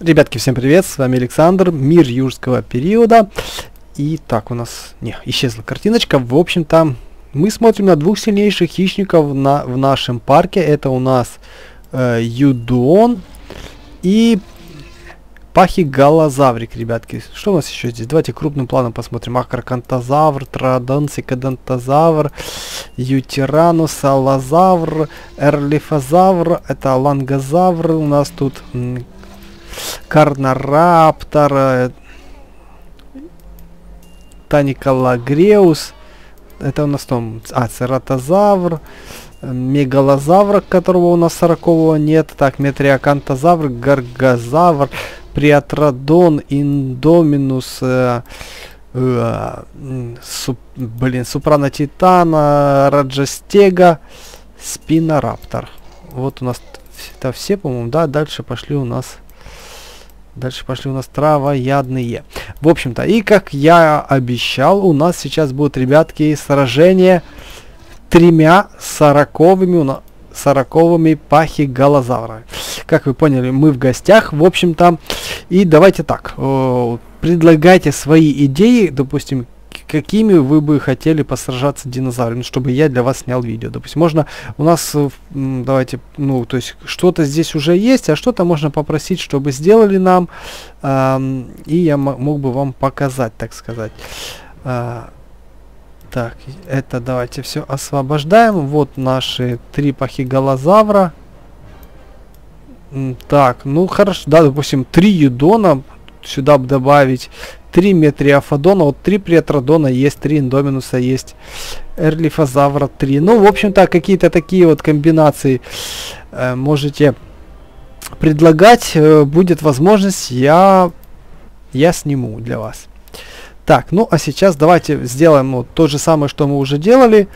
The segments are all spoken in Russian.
Ребятки, всем привет, с вами Александр, Мир Юрского периода. И так у нас... Не, исчезла картиночка. В общем-то, мы смотрим на двух сильнейших хищников в нашем парке. Это у нас Юдуон и Пахигалозаврик, ребятки. Что у нас еще здесь? Давайте крупным планом посмотрим. Акрокантозавр, Традонсикодонтозавр, Ютиранусалозавр, Эрлифозавр, это Лангозавр. У нас тут... Карнораптор, Таникалагреус, это у нас там Цератозавр, Мегалозавр, которого у нас 40-го нет, так, Метриакантозавр, Гаргозавр, Приатродон, Индоминус, Супранотитана, Раджастега, Спинораптор. Вот у нас это все, по-моему, да, дальше пошли у нас травоядные. В общем-то, и как я обещал, у нас сейчас будут, ребятки, сражение тремя сороковыми пахигалозаврами. Как вы поняли, мы в гостях, в общем-то. И давайте так, предлагайте свои идеи, допустим, какими вы бы хотели посражаться динозаврами, чтобы я для вас снял видео. Допустим, можно у нас, давайте, ну, то есть, что-то здесь уже есть, а что-то можно попросить, чтобы сделали нам, и я мог бы вам показать, так сказать. Так, это давайте все освобождаем. Вот наши три пахигалозавра. Так, ну, хорошо, да, допустим, три юдона, сюда бы добавить... 3 метриафодона, вот 3 приатродона есть, 3 индоминуса есть, эрлифозавра 3. Ну, в общем-то, какие-то такие вот комбинации можете предлагать. Будет возможность, я сниму для вас. Так, ну а сейчас давайте сделаем вот то же самое, что мы уже делали.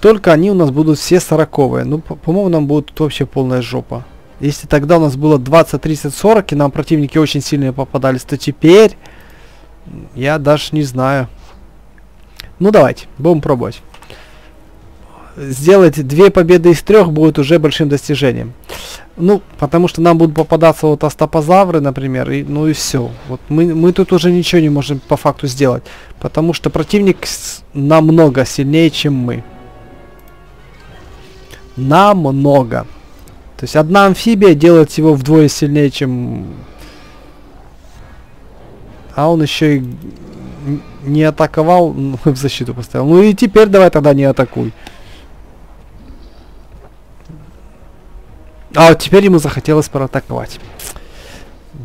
Только они у нас будут все 40-е. Ну, по-моему, нам будет вообще полная жопа. Если тогда у нас было 20, 30, 40, и нам противники очень сильные попадались, то теперь я даже не знаю. Ну давайте, будем пробовать. Сделать 2 победы из 3 будет уже большим достижением. Ну, потому что нам будут попадаться вот остапозавры, например, и, ну и все. Вот мы тут уже ничего не можем по факту сделать, потому что противник намного сильнее, чем мы. Намного. То есть одна амфибия делает его вдвое сильнее, чем... А он еще и не атаковал, в защиту поставил. Ну и теперь давай тогда не атакуй. А вот теперь ему захотелось проатаковать.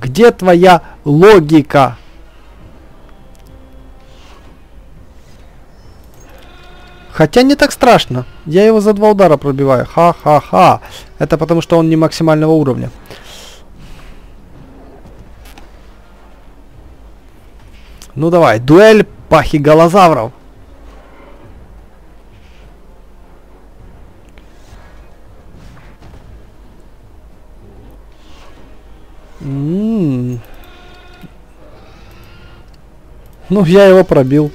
Где твоя логика? Хотя не так страшно. Я его за 2 удара пробиваю. Ха-ха-ха. Это потому, что он не максимального уровня. Ну давай. Дуэль пахигалозавров. Ну, я его пробил.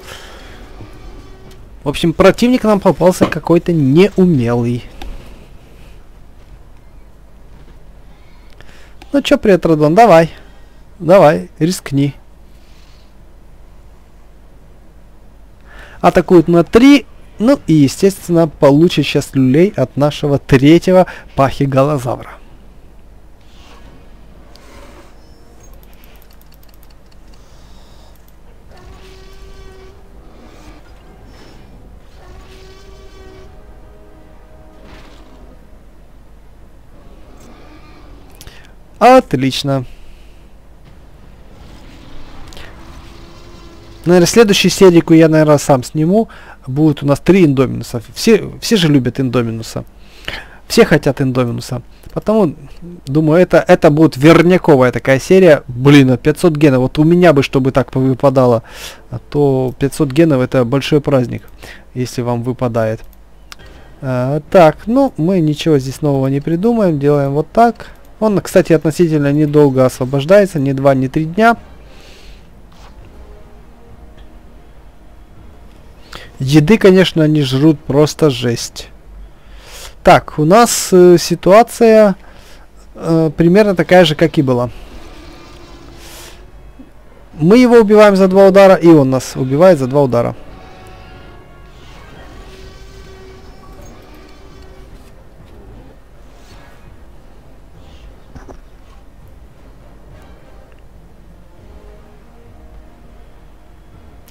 В общем, противник нам попался какой-то неумелый. Ну чё, Приатродон, давай. Давай, рискни. Атакуют на 3. Ну и, естественно, получит сейчас люлей от нашего третьего пахигалозавра. Отлично. Наверное, следующую серийку я, наверное, сам сниму. Будут у нас 3 индоминуса. Все же любят индоминуса. Все хотят индоминуса. Потому, думаю, это будет верняковая такая серия. Блин, 500 генов. Вот у меня бы, чтобы так повыпадало. А то 500 генов это большой праздник, если вам выпадает. Так, ну, мы ничего здесь нового не придумаем. Делаем вот так. Он, кстати, относительно недолго освобождается, ни 2, ни 3 дня. Еды, конечно, они жрут просто жесть. Так, у нас ситуация примерно такая же, как и была. Мы его убиваем за 2 удара, и он нас убивает за 2 удара.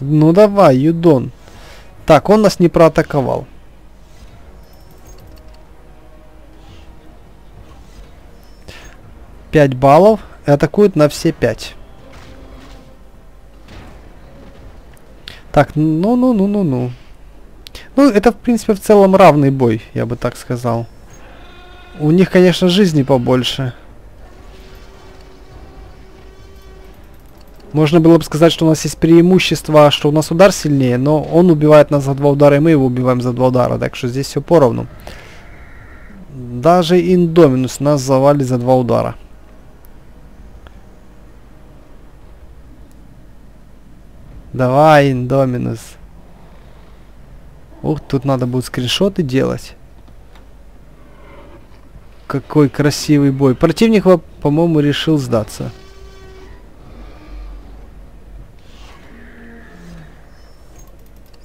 Ну давай, Юдон. Так, он нас не проатаковал. Баллов и атакует на все 5. Так, ну. Ну, это, в принципе, в целом равный бой, я бы так сказал. У них, конечно, жизни побольше. Можно было бы сказать, что у нас есть преимущество, что у нас удар сильнее, но он убивает нас за 2 удара, и мы его убиваем за 2 удара, так что здесь все поровну. Даже Индоминус нас завалили за 2 удара. Давай, Индоминус. Ух, тут надо будет скриншоты делать. Какой красивый бой. Противник, по-моему, решил сдаться.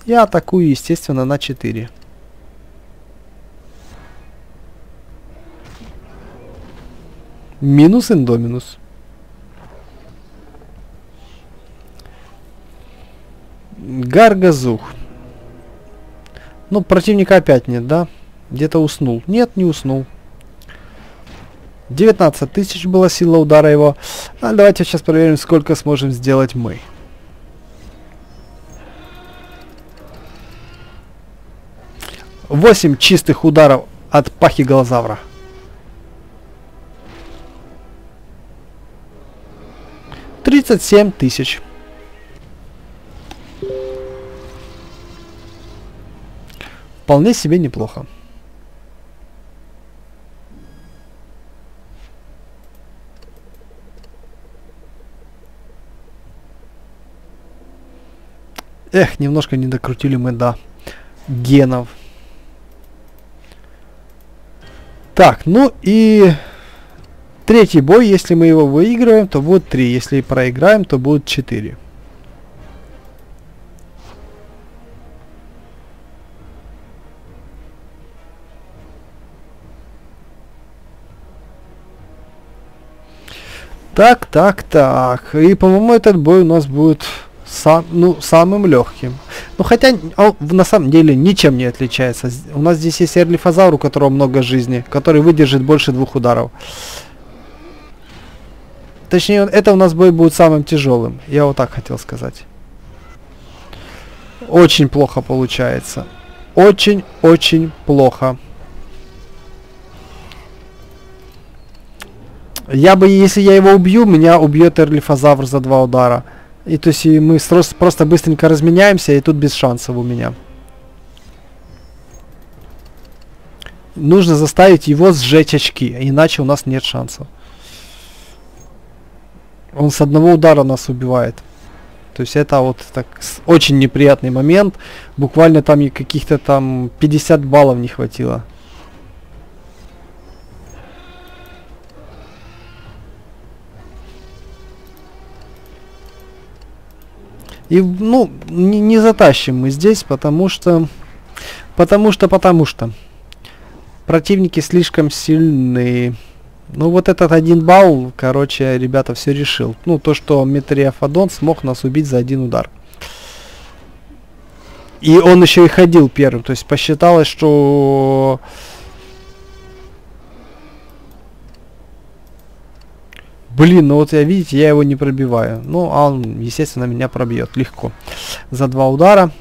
Я атакую, естественно, на 4. Минус Индоминус. Гаргозух. Ну, противника опять нет, да? Где-то уснул. Нет, не уснул. 19 тысяч была сила удара его. А давайте сейчас проверим, сколько сможем сделать мы. Восемь чистых ударов от пахигалозавра. Глазавра. 37 тысяч. Вполне себе неплохо. Эх, немножко не докрутили мы до генов. Так, ну и третий бой. Если мы его выиграем, то будет 3. Если проиграем, то будет 4. Так. И, по-моему, этот бой у нас будет самым легким. Ну, хотя, на самом деле, ничем не отличается. У нас здесь есть эрлифозавр, у которого много жизни, который выдержит больше 2 ударов. Точнее, это у нас бой будет самым тяжелым. Я вот так хотел сказать. Очень плохо получается. Очень-очень плохо. Если я его убью, меня убьет эрлифозавр за 2 удара. И то есть мы просто быстренько разменяемся, и тут без шансов у меня. Нужно заставить его сжечь очки, иначе у нас нет шансов. Он с одного удара нас убивает. То есть это вот так, очень неприятный момент. Буквально там каких-то там 50 баллов не хватило. И, ну, не затащим мы здесь, потому что противники слишком сильны. Ну, вот этот 1 балл, короче, ребята, все решил. Ну, то, что Метриафодон смог нас убить за 1 удар. И он еще и ходил первым, то есть посчиталось, что... Блин, ну вот я его не пробиваю. Ну, а он, естественно, меня пробьет легко. За 2 удара.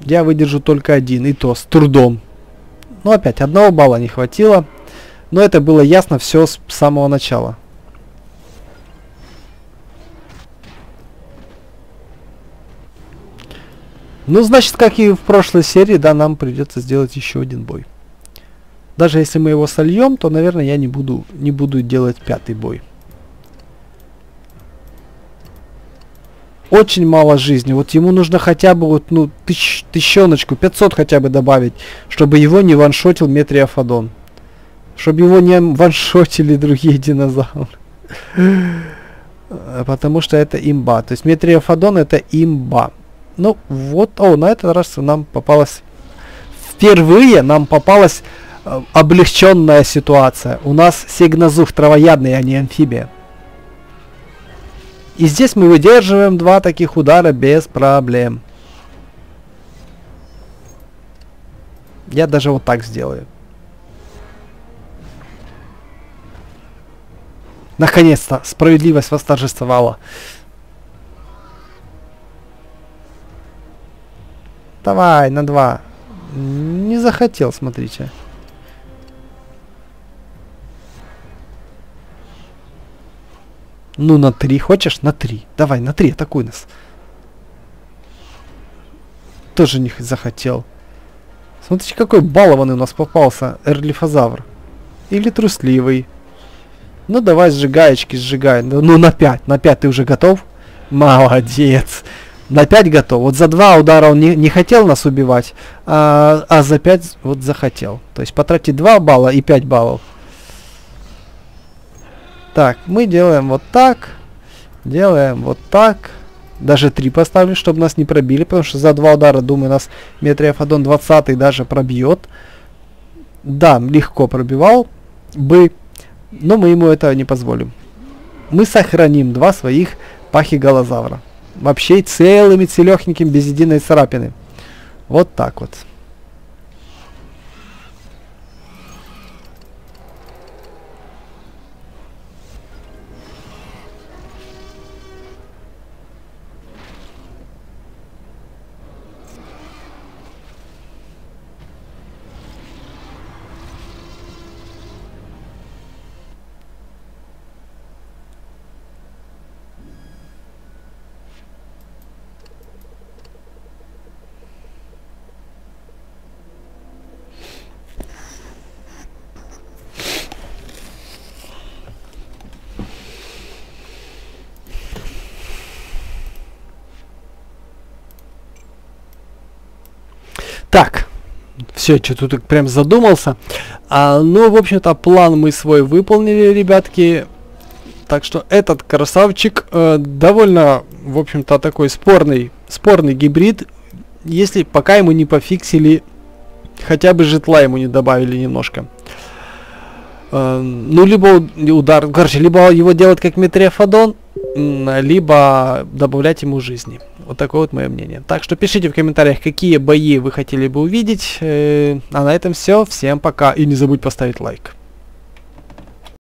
Я выдержу только 1, и то с трудом. Ну, опять, 1 балла не хватило. Но это было ясно все с самого начала. Ну, значит, как и в прошлой серии, да, нам придется сделать еще 1 бой. Даже если мы его сольем, то, наверное, я не буду делать 5 бой. Очень мало жизни. Вот ему нужно хотя бы вот, ну, тысячоночку, 500 хотя бы добавить, чтобы его не ваншотил Метриафодон. Чтобы его не ваншотили другие динозавры. Потому что это имба. То есть метриафодон это имба. Ну вот, о, на этот раз нам попалась... Впервые нам попалась облегченная ситуация. У нас сегнозух травоядный, а не амфибия. И здесь мы выдерживаем два таких удара без проблем. Я даже вот так сделаю. Наконец-то справедливость восторжествовала. Давай, на два. Не захотел, смотрите. Ну, на три. Хочешь? На три. Давай, на три. Атакуй нас. Тоже не захотел. Смотрите, какой балованный у нас попался эрлифозавр. Или трусливый. Ну, давай сжигаечки сжигай. Ну, на 5. На 5 ты уже готов? Молодец. На 5 готов. Вот за 2 удара он не хотел нас убивать, а за 5 вот захотел. То есть потратить 2 балла и 5 баллов. Так, мы делаем вот так. Делаем вот так. Даже 3 поставлю, чтобы нас не пробили. Потому что за 2 удара, думаю, нас метриафодон 20 даже пробьет. Да, легко пробивал бы. Но мы ему этого не позволим. Мы сохраним два своих пахигалозавра. Вообще целыми, целехненькими, без единой царапины. Вот так вот. Так, все, что-то тут прям задумался. Ну, в общем-то, план мы свой выполнили, ребятки. Так что этот красавчик довольно, в общем-то, такой спорный гибрид. Если пока ему не пофиксили, хотя бы житла ему не добавили немножко. Ну, либо удар, короче, либо его делать как метриафодон, либо добавлять ему жизни. Вот такое вот мое мнение. Так что пишите в комментариях, какие бои вы хотели бы увидеть. А на этом все. Всем пока. И не забудь поставить лайк.